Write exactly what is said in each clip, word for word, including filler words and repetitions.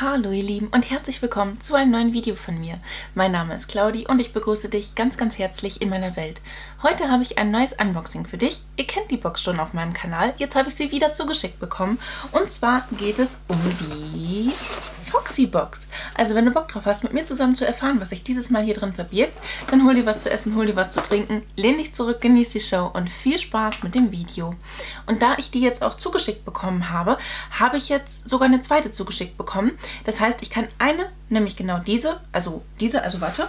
Hallo ihr Lieben und herzlich willkommen zu einem neuen Video von mir. Mein Name ist Claudi und ich begrüße dich ganz ganz herzlich in meiner Welt. Heute habe ich ein neues Unboxing für dich. Ihr kennt die Box schon auf meinem Kanal, jetzt habe ich sie wieder zugeschickt bekommen. Und zwar geht es um die Foxybox. Also wenn du Bock drauf hast, mit mir zusammen zu erfahren, was sich dieses Mal hier drin verbirgt, dann hol dir was zu essen, hol dir was zu trinken, lehn dich zurück, genieß die Show und viel Spaß mit dem Video. Und da ich die jetzt auch zugeschickt bekommen habe, habe ich jetzt sogar eine zweite zugeschickt bekommen. Das heißt, ich kann eine, nämlich genau diese, also diese, also warte,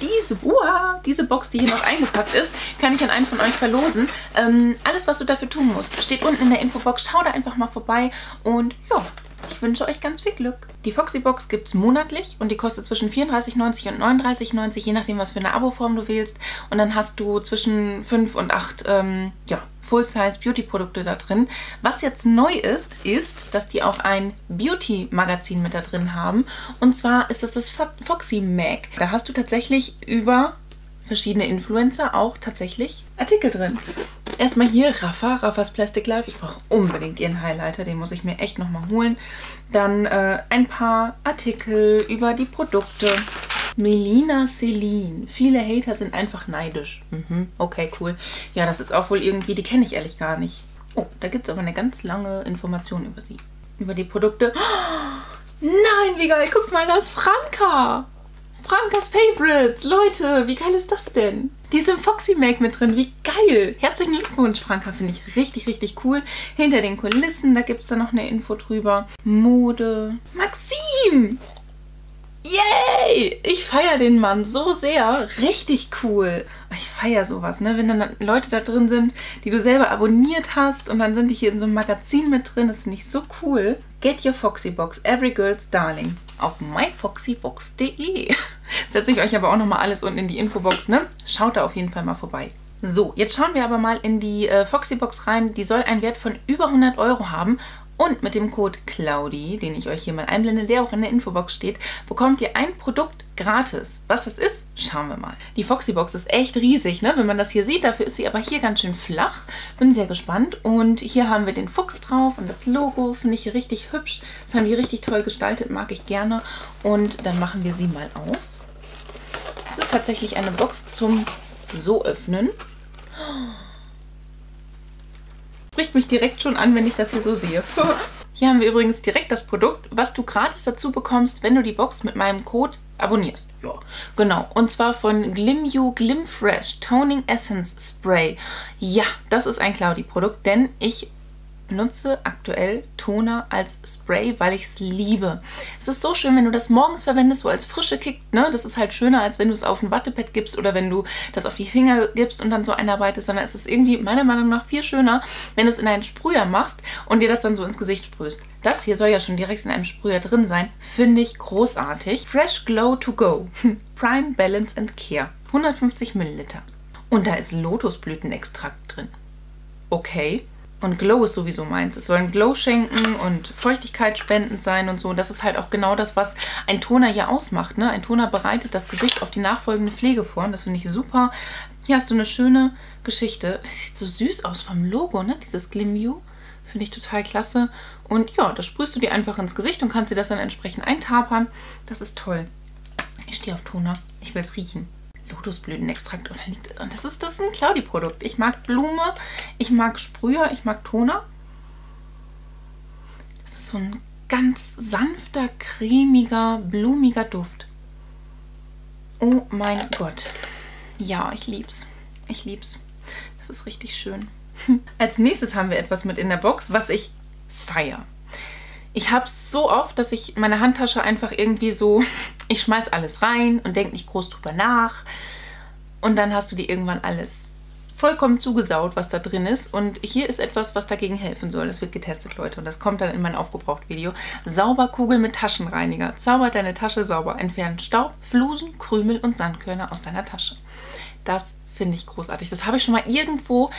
diese, uah, diese Box, die hier noch eingepackt ist, kann ich an einen von euch verlosen. Ähm, alles, was du dafür tun musst, steht unten in der Infobox. Schau da einfach mal vorbei und ja, ich wünsche euch ganz viel Glück. Die Foxybox gibt es monatlich und die kostet zwischen vierunddreißig neunzig und neununddreißig neunzig, je nachdem, was für eine Aboform du wählst. Und dann hast du zwischen fünf und acht ähm, ja, Full-Size-Beauty-Produkte da drin. Was jetzt neu ist, ist, dass die auch ein Beauty-Magazin mit da drin haben. Und zwar ist das das Foxy-Mag. Da hast du tatsächlich über verschiedene Influencer auch tatsächlich Artikel drin. Erstmal hier Raffa, Raffas Plastic Life. Ich brauche unbedingt ihren Highlighter, den muss ich mir echt nochmal holen. Dann äh, ein paar Artikel über die Produkte. Melina Celine. Viele Hater sind einfach neidisch. Mhm. Okay, cool. Ja, das ist auch wohl irgendwie, die kenne ich ehrlich gar nicht. Oh, da gibt es aber eine ganz lange Information über sie. Über die Produkte. Oh, nein, wie geil. Guckt mal, das ist Franka. Frankas Favorites. Leute, wie geil ist das denn? Die ist im Foxy-Mag mit drin. Wie geil. Herzlichen Glückwunsch, Franka. Finde ich richtig, richtig cool. Hinter den Kulissen, da gibt es dann noch eine Info drüber. Mode. Maxim. Yay! Ich feiere den Mann so sehr. Richtig cool. Ich feiere sowas, ne? Wenn dann Leute da drin sind, die du selber abonniert hast und dann sind die hier in so einem Magazin mit drin. Das finde ich so cool. Get your Foxybox, every girl's darling. Auf my foxy box punkt de. Setze ich euch aber auch nochmal alles unten in die Infobox, ne? Schaut da auf jeden Fall mal vorbei. So, jetzt schauen wir aber mal in die äh, Foxybox rein. Die soll einen Wert von über hundert Euro haben. Und mit dem Code Claudi, den ich euch hier mal einblende, der auch in der Infobox steht, bekommt ihr ein Produkt gratis. Was das ist, schauen wir mal. Die Foxybox ist echt riesig, ne? Wenn man das hier sieht. Dafür ist sie aber hier ganz schön flach. Bin sehr gespannt. Und hier haben wir den Fuchs drauf und das Logo finde ich richtig hübsch. Das haben die richtig toll gestaltet, mag ich gerne. Und dann machen wir sie mal auf. Es ist tatsächlich eine Box zum so öffnen. Spricht mich direkt schon an, wenn ich das hier so sehe. Hier haben wir übrigens direkt das Produkt, was du gratis dazu bekommst, wenn du die Box mit meinem Code abonnierst. Ja, genau. Und zwar von Glimju Glimfresh Toning Essence Spray. Ja, das ist ein Claudi-Produkt, denn ich nutze aktuell Toner als Spray, weil ich es liebe. Es ist so schön, wenn du das morgens verwendest, so als frische Kick, ne? Das ist halt schöner, als wenn du es auf ein Wattepad gibst oder wenn du das auf die Finger gibst und dann so einarbeitest, sondern es ist irgendwie meiner Meinung nach viel schöner, wenn du es in einen Sprüher machst und dir das dann so ins Gesicht sprühst. Das hier soll ja schon direkt in einem Sprüher drin sein. Finde ich großartig. Fresh Glow to Go. Prime Balance and Care. hundertfünfzig Milliliter. Und da ist Lotusblütenextrakt drin. Okay. Und Glow ist sowieso meins. Es sollen Glow schenken und Feuchtigkeit spendend sein und so. Und das ist halt auch genau das, was ein Toner ja ausmacht, ne? Ein Toner bereitet das Gesicht auf die nachfolgende Pflege vor. Und das finde ich super. Hier hast du eine schöne Geschichte. Das sieht so süß aus vom Logo, ne? Dieses Glimju. Finde ich total klasse. Und ja, das sprühst du dir einfach ins Gesicht und kannst dir das dann entsprechend eintapern. Das ist toll. Ich stehe auf Toner. Ich will es riechen. Lotusblütenextrakt. Und das ist, das ist ein Claudi-Produkt. Ich mag Blume, ich mag Sprüher, ich mag Toner. Das ist so ein ganz sanfter, cremiger, blumiger Duft. Oh mein Gott. Ja, ich lieb's. Ich lieb's. Das ist richtig schön. Als nächstes haben wir etwas mit in der Box, was ich feiere. Ich habe es so oft, dass ich meine Handtasche einfach irgendwie so, ich schmeiß alles rein und denke nicht groß drüber nach. Und dann hast du dir irgendwann alles vollkommen zugesaut, was da drin ist. Und hier ist etwas, was dagegen helfen soll. Das wird getestet, Leute. Und das kommt dann in mein Aufgebraucht-Video. Sauberkugel mit Taschenreiniger. Zaubert deine Tasche sauber. Entfernt Staub, Flusen, Krümel und Sandkörner aus deiner Tasche. Das finde ich großartig. Das habe ich schon mal irgendwo,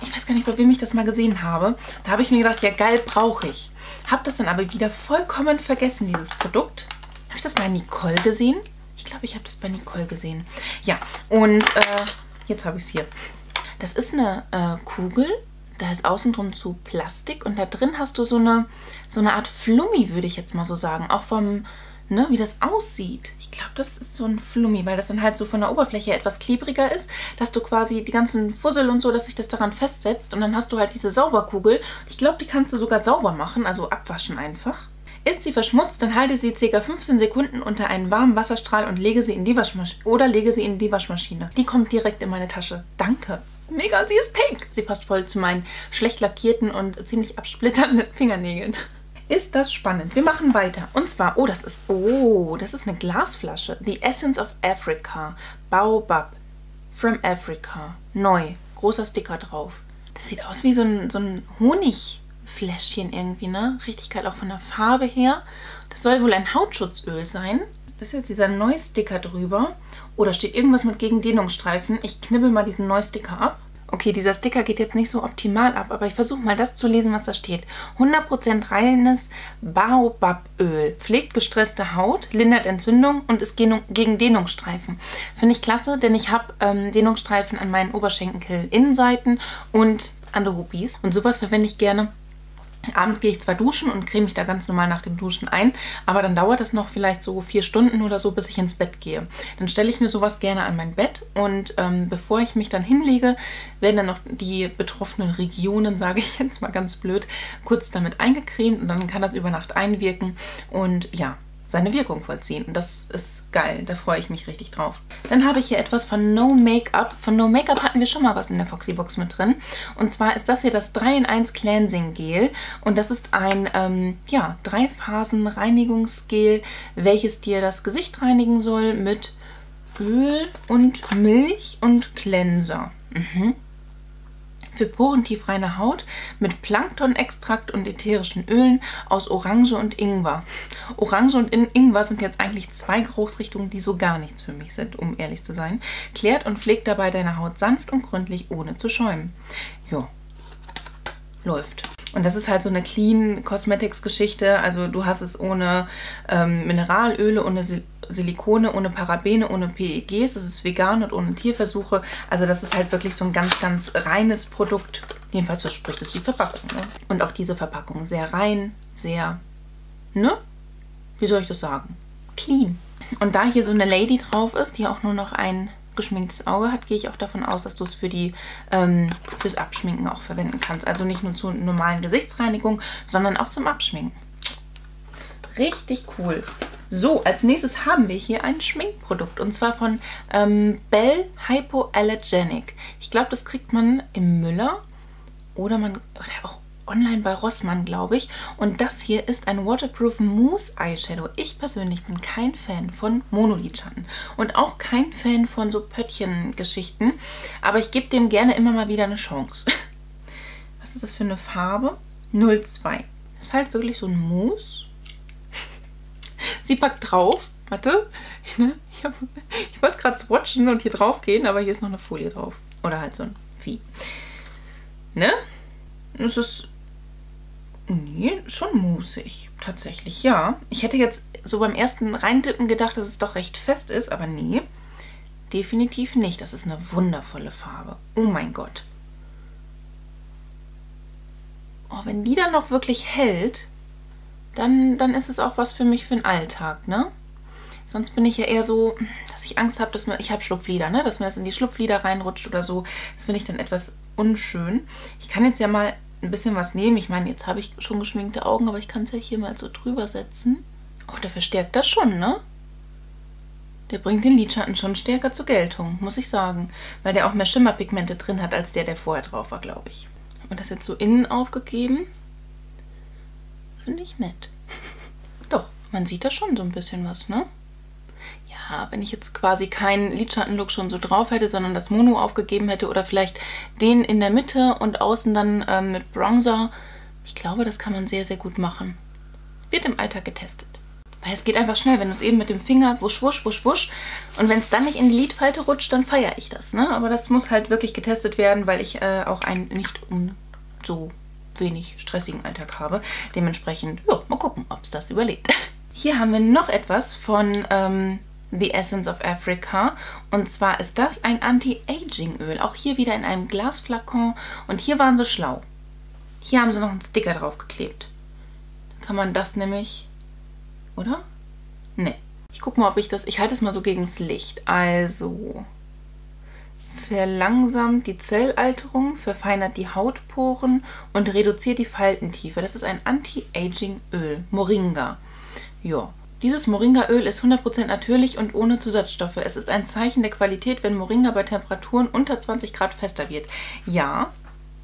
ich weiß gar nicht, bei wem ich das mal gesehen habe. Da habe ich mir gedacht, ja geil, brauche ich. Habe das dann aber wieder vollkommen vergessen, dieses Produkt. Habe ich das bei Nicole gesehen? Ich glaube, ich habe das bei Nicole gesehen. Ja, und äh, jetzt habe ich es hier. Das ist eine äh, Kugel. Da ist außen drum zu Plastik und da drin hast du so eine, so eine Art Flummi, würde ich jetzt mal so sagen. Auch vom, ne, wie das aussieht. Ich glaube, das ist so ein Flummi, weil das dann halt so von der Oberfläche etwas klebriger ist, dass du quasi die ganzen Fussel und so, dass sich das daran festsetzt. Und dann hast du halt diese Sauberkugel. Ich glaube, die kannst du sogar sauber machen, also abwaschen einfach. Ist sie verschmutzt, dann halte sie ca. fünfzehn Sekunden unter einen warmen Wasserstrahl und lege sie in die Waschmaschine. Oder lege sie in die Waschmaschine. Die kommt direkt in meine Tasche. Danke. Mega, sie ist pink. Sie passt voll zu meinen schlecht lackierten und ziemlich absplitternden Fingernägeln. Ist das spannend. Wir machen weiter. Und zwar, oh, das ist, oh, das ist eine Glasflasche. The Essence of Africa. Baobab. From Africa. Neu. Großer Sticker drauf. Das sieht aus wie so ein, so ein Honig. Fläschchen irgendwie, ne? Richtig geil, auch von der Farbe her. Das soll wohl ein Hautschutzöl sein. Das ist jetzt dieser Neu-Sticker drüber. Oder oh, steht irgendwas mit Gegendehnungsstreifen. Ich knibbel mal diesen Neu-Sticker ab. Okay, dieser Sticker geht jetzt nicht so optimal ab, aber ich versuche mal das zu lesen, was da steht. hundert Prozent reines Baobaböl. Pflegt gestresste Haut, lindert Entzündung und ist gegen Dehnungsstreifen. Finde ich klasse, denn ich habe ähm, Dehnungsstreifen an meinen Oberschenkel-Innenseiten und an der Hubis. Und sowas verwende ich gerne. Abends gehe ich zwar duschen und creme mich da ganz normal nach dem Duschen ein, aber dann dauert das noch vielleicht so vier Stunden oder so, bis ich ins Bett gehe. Dann stelle ich mir sowas gerne an mein Bett und ähm, bevor ich mich dann hinlege, werden dann noch die betroffenen Regionen, sage ich jetzt mal ganz blöd, kurz damit eingecremt und dann kann das über Nacht einwirken und ja, seine Wirkung vollziehen. Und das ist geil, da freue ich mich richtig drauf. Dann habe ich hier etwas von No Make Up. Von No Make Up hatten wir schon mal was in der Foxybox mit drin. Und zwar ist das hier das drei in eins Cleansing Gel. Und das ist ein ähm, ja, drei Phasen Reinigungsgel, welches dir das Gesicht reinigen soll mit Öl und Milch und Cleanser. Mhm. Für porentiefreine Haut mit Planktonextrakt und ätherischen Ölen aus Orange und Ingwer. Orange und Ingwer sind jetzt eigentlich zwei Geruchsrichtungen, die so gar nichts für mich sind, um ehrlich zu sein. Klärt und pflegt dabei deine Haut sanft und gründlich, ohne zu schäumen. Jo, läuft. Und das ist halt so eine Clean Cosmetics Geschichte, also du hast es ohne ähm, Mineralöle, ohne Sil Silikone, ohne Parabene, ohne P E Gs, es ist vegan und ohne Tierversuche, also das ist halt wirklich so ein ganz, ganz reines Produkt, jedenfalls verspricht es die Verpackung, ne? Und auch diese Verpackung, sehr rein, sehr, ne? Wie soll ich das sagen? Clean. Und da hier so eine Lady drauf ist, die auch nur noch ein geschminktes Auge hat, gehe ich auch davon aus, dass du es für die, ähm, fürs Abschminken auch verwenden kannst. Also nicht nur zur normalen Gesichtsreinigung, sondern auch zum Abschminken. Richtig cool. So, als nächstes haben wir hier ein Schminkprodukt und zwar von ähm, Bell Hypoallergenic. Ich glaube, das kriegt man im Müller oder man oder auch online bei Rossmann, glaube ich. Und das hier ist ein Waterproof Mousse Eyeshadow. Ich persönlich bin kein Fan von Monolidschatten und auch kein Fan von so Pöttchen-Geschichten. Aber ich gebe dem gerne immer mal wieder eine Chance. Was ist das für eine Farbe? null zwei. Das ist halt wirklich so ein Mousse. Sie packt drauf. Warte. Ich, ne? ich, ich wollte es gerade swatchen und hier drauf gehen, aber hier ist noch eine Folie drauf. Oder halt so ein Vieh. Ne? Es ist... Nee, schon musig. Tatsächlich, ja. Ich hätte jetzt so beim ersten Reintippen gedacht, dass es doch recht fest ist, aber nee. Definitiv nicht. Das ist eine wundervolle Farbe. Oh mein Gott. Oh, wenn die dann noch wirklich hält, dann, dann ist es auch was für mich für den Alltag, ne? Sonst bin ich ja eher so, dass ich Angst habe, dass mir, ich habe Schlupflider, ne? Dass mir das in die Schlupflider reinrutscht oder so. Das finde ich dann etwas unschön. Ich kann jetzt ja mal ein bisschen was nehmen. Ich meine, jetzt habe ich schon geschminkte Augen, aber ich kann es ja hier mal so drüber setzen. Oh, der verstärkt das schon, ne? Der bringt den Lidschatten schon stärker zur Geltung, muss ich sagen. Weil der auch mehr Schimmerpigmente drin hat, als der, der vorher drauf war, glaube ich. Und das jetzt so innen aufgegeben, finde ich nett. Doch, man sieht da schon so ein bisschen was, ne? Ja, wenn ich jetzt quasi keinen Lidschattenlook schon so drauf hätte, sondern das Mono aufgegeben hätte oder vielleicht den in der Mitte und außen dann ähm, mit Bronzer. Ich glaube, das kann man sehr, sehr gut machen. Wird im Alltag getestet. Weil es geht einfach schnell, wenn du es eben mit dem Finger wusch, wusch, wusch, wusch und wenn es dann nicht in die Lidfalte rutscht, dann feiere ich das, ne? Aber das muss halt wirklich getestet werden, weil ich äh, auch einen nicht um so wenig stressigen Alltag habe. Dementsprechend, ja, mal gucken, ob es das überlebt. Hier haben wir noch etwas von ähm, The Essence of Africa und zwar ist das ein Anti-Aging-Öl, auch hier wieder in einem Glasflakon und hier waren sie schlau. Hier haben sie noch einen Sticker drauf geklebt. Dann kann man das nämlich... Oder? Nee. Ich guck mal, ob ich das... Ich halte es mal so gegen das Licht. Also... Verlangsamt die Zellalterung, verfeinert die Hautporen und reduziert die Faltentiefe. Das ist ein Anti-Aging-Öl. Moringa. Ja. Dieses Moringaöl ist hundert Prozent natürlich und ohne Zusatzstoffe. Es ist ein Zeichen der Qualität, wenn Moringa bei Temperaturen unter zwanzig Grad fester wird. Ja,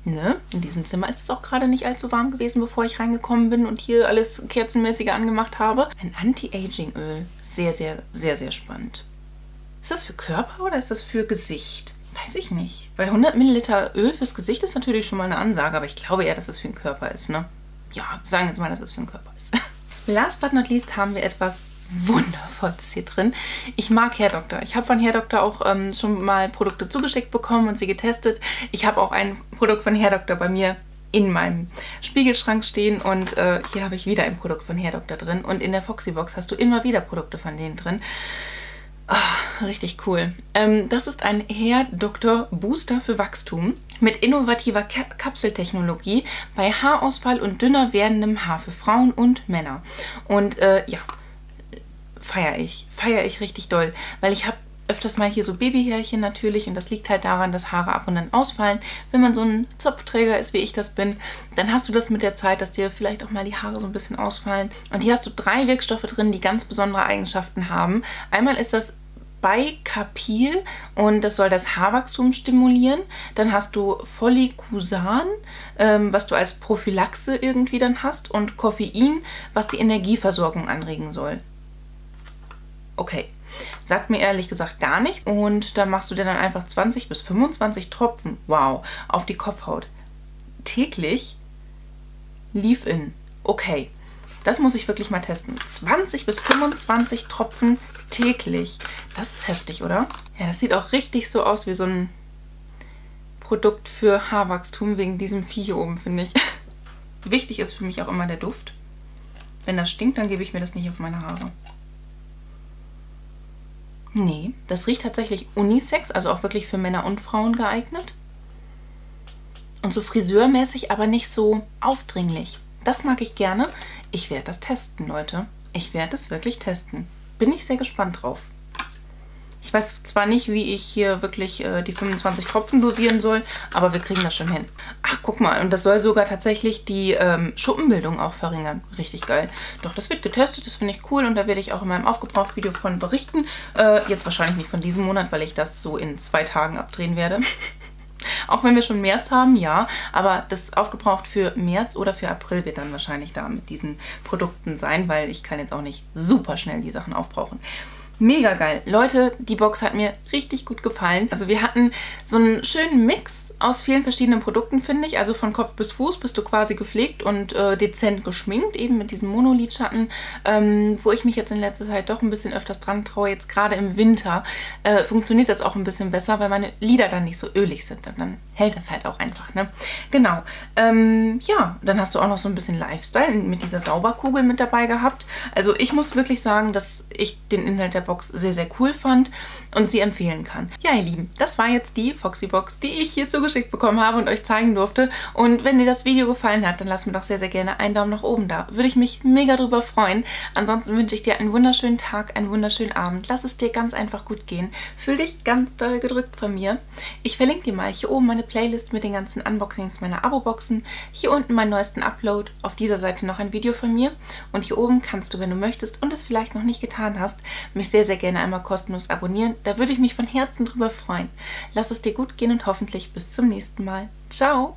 ne? In diesem Zimmer ist es auch gerade nicht allzu warm gewesen, bevor ich reingekommen bin und hier alles kerzenmäßiger angemacht habe. Ein Anti-Aging-Öl. Sehr, sehr, sehr, sehr spannend. Ist das für Körper oder ist das für Gesicht? Weiß ich nicht. Weil hundert Milliliter Öl fürs Gesicht ist natürlich schon mal eine Ansage, aber ich glaube eher, dass es für den Körper ist, ne? Ja, sagen wir jetzt mal, dass es für den Körper ist. Last but not least haben wir etwas Wundervolles hier drin. Ich mag Hair Doctor. Ich habe von Hair Doctor auch ähm, schon mal Produkte zugeschickt bekommen und sie getestet. Ich habe auch ein Produkt von Hair Doctor bei mir in meinem Spiegelschrank stehen und äh, hier habe ich wieder ein Produkt von Hair Doctor drin. Und in der Foxybox hast du immer wieder Produkte von denen drin. Oh, richtig cool. Ähm, das ist ein Hair Doctor Booster für Wachstum mit innovativer Kapseltechnologie bei Haarausfall und dünner werdendem Haar für Frauen und Männer. Und äh, ja, feiere ich. Feiere ich richtig doll, weil ich habe öfters mal hier so Babyhärchen natürlich und das liegt halt daran, dass Haare ab und an ausfallen. Wenn man so ein Zopfträger ist, wie ich das bin, dann hast du das mit der Zeit, dass dir vielleicht auch mal die Haare so ein bisschen ausfallen. Und hier hast du drei Wirkstoffe drin, die ganz besondere Eigenschaften haben. Einmal ist das Bicapil und das soll das Haarwachstum stimulieren. Dann hast du Follikusan, ähm, was du als Prophylaxe irgendwie dann hast, und Koffein, was die Energieversorgung anregen soll. Okay, sagt mir ehrlich gesagt gar nichts. Und dann machst du dir dann einfach zwanzig bis fünfundzwanzig Tropfen, wow, auf die Kopfhaut. Täglich Leave-In. Okay, das muss ich wirklich mal testen. zwanzig bis fünfundzwanzig Tropfen täglich. Das ist heftig, oder? Ja, das sieht auch richtig so aus wie so ein Produkt für Haarwachstum wegen diesem Vieh hier oben, finde ich. Wichtig ist für mich auch immer der Duft. Wenn das stinkt, dann gebe ich mir das nicht auf meine Haare. Nee, das riecht tatsächlich unisex, also auch wirklich für Männer und Frauen geeignet. Und so friseurmäßig, aber nicht so aufdringlich. Das mag ich gerne. Ich werde das testen, Leute. Ich werde das wirklich testen. Bin ich sehr gespannt drauf. Ich weiß zwar nicht, wie ich hier wirklich äh, die fünfundzwanzig Tropfen dosieren soll, aber wir kriegen das schon hin. Ach, guck mal, und das soll sogar tatsächlich die ähm, Schuppenbildung auch verringern. Richtig geil. Doch, das wird getestet, das finde ich cool und da werde ich auch in meinem Aufgebraucht-Video von berichten. Äh, jetzt wahrscheinlich nicht von diesem Monat, weil ich das so in zwei Tagen abdrehen werde. Auch wenn wir schon März haben, ja, aber das Aufgebraucht für März oder für April wird dann wahrscheinlich da mit diesen Produkten sein, weil ich kann jetzt auch nicht super schnell die Sachen aufbrauchen. Mega geil. Leute, die Box hat mir richtig gut gefallen. Also wir hatten so einen schönen Mix aus vielen verschiedenen Produkten, finde ich. Also von Kopf bis Fuß bist du quasi gepflegt und äh, dezent geschminkt, eben mit diesem Monolidschatten, ähm, wo ich mich jetzt in letzter Zeit doch ein bisschen öfters dran traue. Jetzt gerade im Winter äh, funktioniert das auch ein bisschen besser, weil meine Lider dann nicht so ölig sind. Und dann hält das halt auch einfach, ne? Genau. Ähm, ja, dann hast du auch noch so ein bisschen Lifestyle mit dieser Sauberkugel mit dabei gehabt. Also ich muss wirklich sagen, dass ich den Inhalt der Box sehr, sehr cool fand und sie empfehlen kann. Ja, ihr Lieben, das war jetzt die Foxybox, die ich hier zugeschickt bekommen habe und euch zeigen durfte. Und wenn dir das Video gefallen hat, dann lass mir doch sehr, sehr gerne einen Daumen nach oben da. Würde ich mich mega drüber freuen. Ansonsten wünsche ich dir einen wunderschönen Tag, einen wunderschönen Abend. Lass es dir ganz einfach gut gehen. Fühl dich ganz doll gedrückt von mir. Ich verlinke dir mal hier oben meine Playlist mit den ganzen Unboxings meiner Abo-Boxen. Hier unten meinen neuesten Upload. Auf dieser Seite noch ein Video von mir. Und hier oben kannst du, wenn du möchtest und es vielleicht noch nicht getan hast, mich sehr, sehr gerne einmal kostenlos abonnieren. Da würde ich mich von Herzen drüber freuen. Lass es dir gut gehen und hoffentlich bis zum nächsten Mal. Ciao!